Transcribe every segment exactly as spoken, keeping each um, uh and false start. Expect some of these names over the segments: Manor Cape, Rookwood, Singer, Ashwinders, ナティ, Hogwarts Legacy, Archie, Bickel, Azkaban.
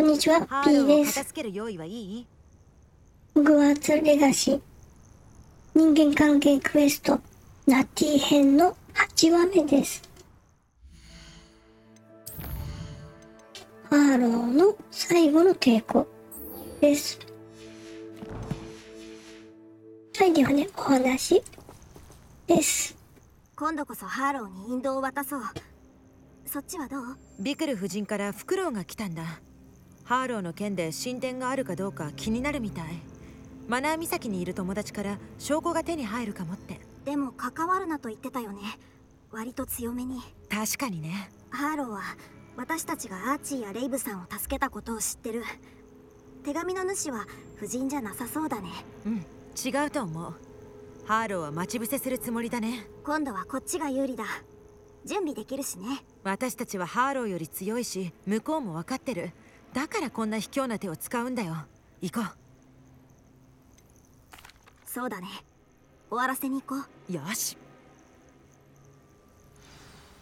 こんにちは、P です。ホグワーツレガシー人間関係クエストナティ編のはちわめです。ハーローの最後の抵抗です。はい、ではね、お話です。今度こそハーローに引導を渡そう。そっちはどう？ビクル夫人からフクロウが来たんだ。ハーローの件で進展があるかどうか気になるみたい。マナー岬にいる友達から証拠が手に入るかもって。でも関わるなと言ってたよね。割と強めに。確かにね。ハーローは私たちがアーチーやレイブさんを助けたことを知ってる。手紙の主は夫人じゃなさそうだね。うん、違うと思う。ハーローは待ち伏せするつもりだね。今度はこっちが有利だ。準備できるしね。私たちはハーローより強いし、向こうも分かってる。だからこんな卑怯な手を使うんだよ。行こう。そうだね。終わらせに行こう。よし。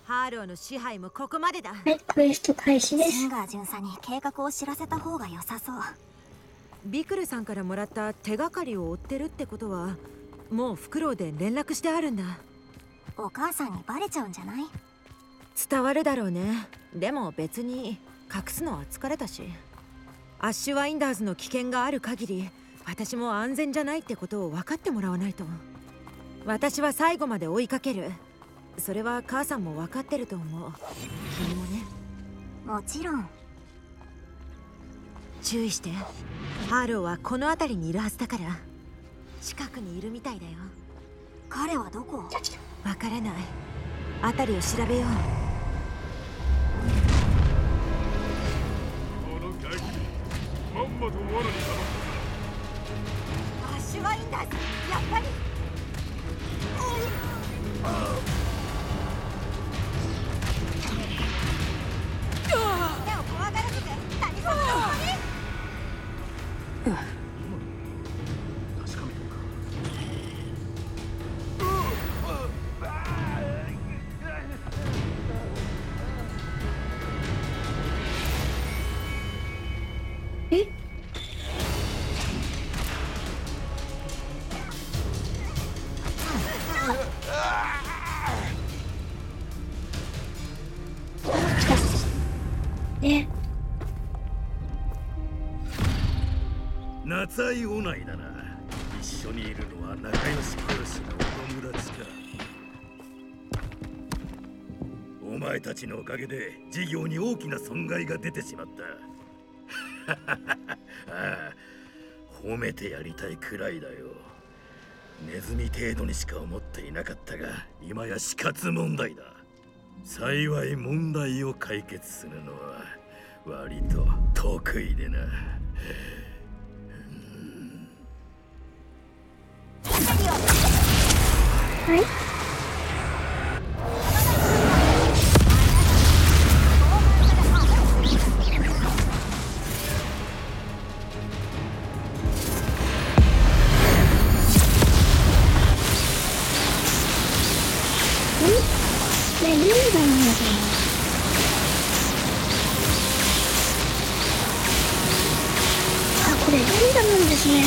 ハーローの支配もここまでだ。はい、クエスト開始です。シンガー巡査に計画を知らせた方が良さそう。ビクルさんからもらった手がかりを追ってるってことは、もうフクロウで連絡してあるんだ。お母さんにバレちゃうんじゃない？伝わるだろうね。でも別に隠すのは疲れたし、アッシュワインダーズの危険がある限り私も安全じゃないってことを分かってもらわないと。私は最後まで追いかける。それは母さんも分かってると思う。君もね。もちろん。注意して。ハーローはこの辺りにいるはずだから。近くにいるみたいだよ。彼はどこ？わからない。辺りを調べよう。まんまと罠に頼んだ。アッシュワインダーズ、やっぱり。みんなを怖がらせて何様のまね。夏井おないだな。一緒にいるのは仲良し暮らしのお友達か。お前たちのおかげで事業に大きな損害が出てしまった。ああ、褒めてやりたいくらいだよ。ネズミ程度にしか思っていなかったが、今や死活問題だ。幸い問題を解決するのは割と得意でな。はい。うん？ね、ルーダーなんだよ。あ、これルーダーなんですね。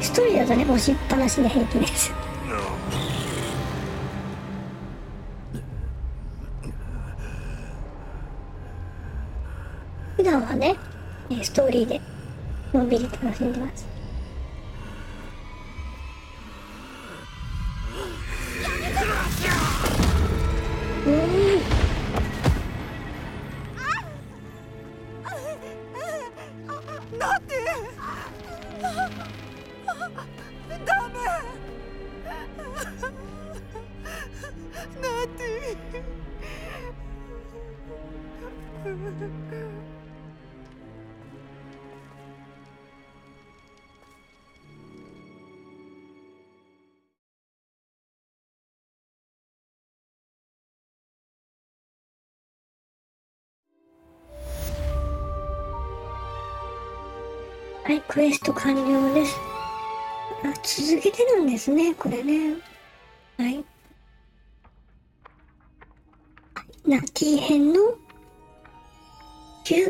一人だとね、押しっぱなしで平気です。普段はね、ストーリーでのんびり楽しんでます。はい、クエスト完了です。あ、続けてるんですね、これね。はい。泣き編のきゅ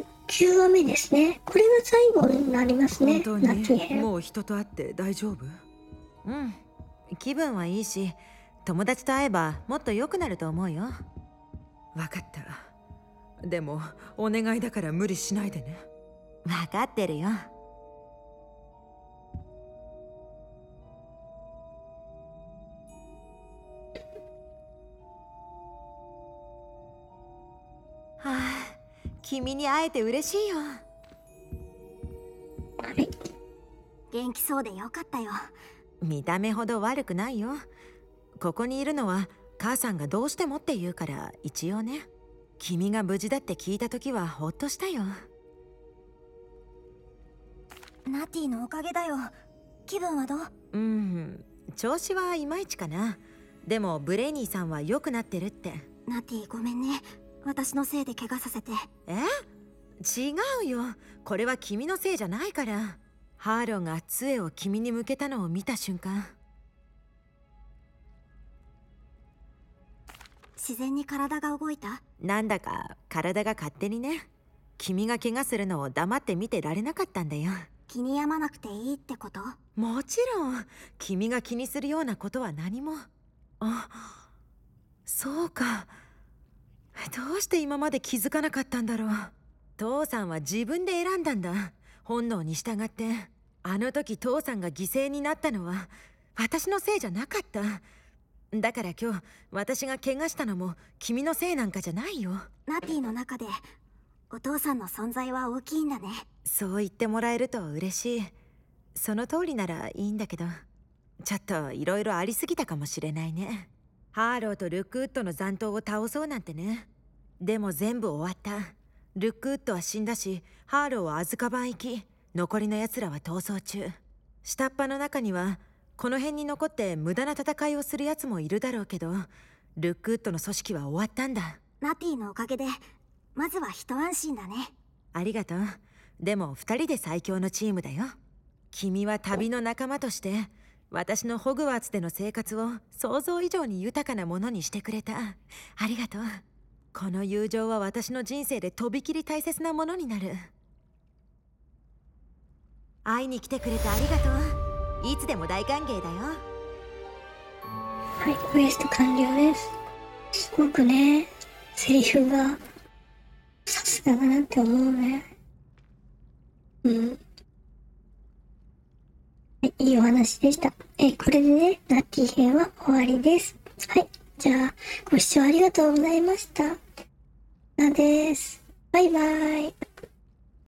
うわめですね。これが最後になりますね。泣き編。もう人と会って大丈夫？うん、気分はいいし、友達と会えばもっと良くなると思うよ。分かった。でもお願いだから無理しないでね。分かってるよ。はあ、君に会えて嬉しいよ。元気そうでよかったよ。見た目ほど悪くないよ。ここにいるのは母さんがどうしてもって言うから一応ね。君が無事だって聞いた時はほっとしたよ。ナティのおかげだよ。気分はどう？うん、調子はいまいちかな。でもブレイニーさんは良くなってるって。ナティごめんね。私のせいで怪我させて。え？違うよ。これは君のせいじゃないから。ハーロンが杖を君に向けたのを見た瞬間、自然に体が動いた。なんだか体が勝手にね。君が怪我するのを黙って見てられなかったんだよ。気に病まなくていいってこと？もちろん。君が気にするようなことは何も。あ、そうか。どうして今まで気づかなかったんだろう。父さんは自分で選んだんだ。本能に従って。あの時父さんが犠牲になったのは私のせいじゃなかった。だから今日私が怪我したのも君のせいなんかじゃないよ。ナティの中でお父さんの存在は大きいんだね。そう言ってもらえると嬉しい。その通りならいいんだけど、ちょっといろいろありすぎたかもしれないね。ハーローとルックウッドの残党を倒そうなんてね。でも全部終わった。ルックウッドは死んだし、ハーローはアズカバン行き、残りの奴らは逃走中。下っ端の中にはこの辺に残って無駄な戦いをする奴もいるだろうけど、ルックウッドの組織は終わったんだ。ナティのおかげでまずは一安心だね。ありがとう。でも二人で最強のチームだよ。君は旅の仲間として私のホグワーツでの生活を想像以上に豊かなものにしてくれた。ありがとう。この友情は私の人生でとびきり大切なものになる。会いに来てくれてありがとう。いつでも大歓迎だよ。はい、クエスト完了です。すごくね、セリフがさすがだなって思うね。うん、いいお話でした。え、これでね、ナッティ編は終わりです。はい。じゃあ、ご視聴ありがとうございました。なです。バイバイ。